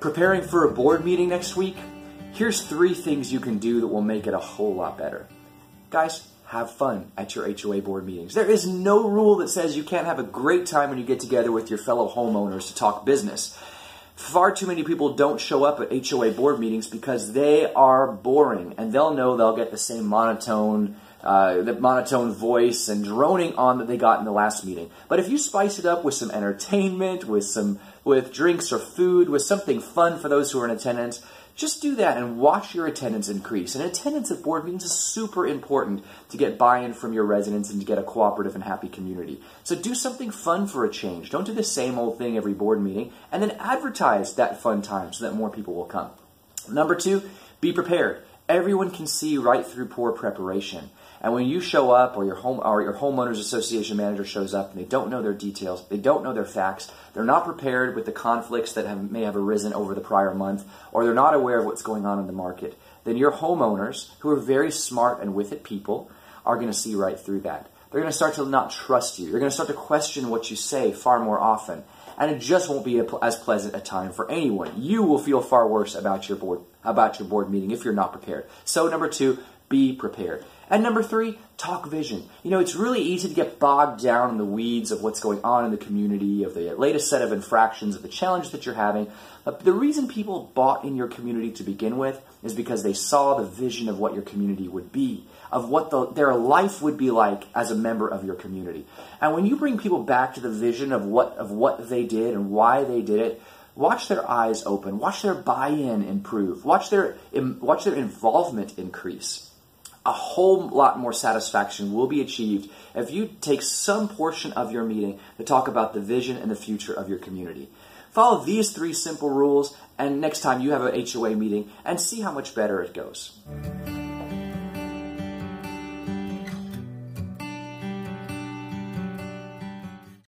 Preparing for a board meeting next week? Here's 3 things you can do that will make it a whole lot better. Guys, have fun at your HOA board meetings. There is no rule that says you can't have a great time when you get together with your fellow homeowners to talk business. Far too many people don't show up at HOA board meetings because they are boring, and they'll know they'll get the same monotone the monotone voice and droning on that they got in the last meeting. But if you spice it up with some entertainment, with drinks or food, with something fun for those who are in attendance, just do that and watch your attendance increase. And attendance at board meetings is super important to get buy-in from your residents and to get a cooperative and happy community. So do something fun for a change. Don't do the same old thing every board meeting, and then advertise that fun time so that more people will come. Number 2, be prepared. Everyone can see right through poor preparation. And when you show up, or your homeowners association manager shows up, and they don't know their details, they don't know their facts, they're not prepared with the conflicts that may have arisen over the prior month, or they're not aware of what's going on in the market, then your homeowners, who are very smart and with it people, are going to see right through that. They're going to start to not trust you. They're going to start to question what you say far more often. And it just won't be as pleasant a time for anyone. You will feel far worse about your board meeting if you're not prepared. So number 2, be prepared. And number 3, talk vision. You know, it's really easy to get bogged down in the weeds of what's going on in the community, of the latest set of infractions, of the challenges that you're having. But the reason people bought in your community to begin with is because they saw the vision of what your community would be, of what their life would be like as a member of your community. And when you bring people back to the vision of what they did and why they did it, watch their eyes open, watch their buy-in improve, watch their involvement increase. A whole lot more satisfaction will be achieved if you take some portion of your meeting to talk about the vision and the future of your community. Follow these 3 simple rules, and next time you have an HOA meeting, and see how much better it goes.